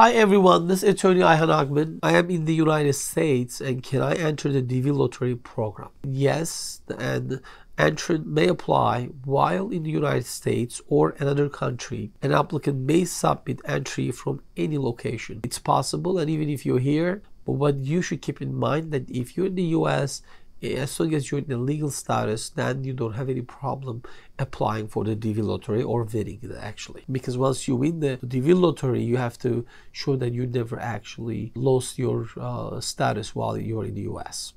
Hi everyone, this is attorney Ayhan Ogmen. I am in the United States and can I enter the DV Lottery program? Yes, an entrant may apply while in the United States or another country. An applicant may submit entry from any location. It's possible, and even if you're here, but what you should keep in mind that if you're in the US, as long as you're in the legal status, then you don't have any problem applying for the DV Lottery or winning it actually. Because once you win the DV Lottery, you have to show that you never actually lost your status while you're in the US.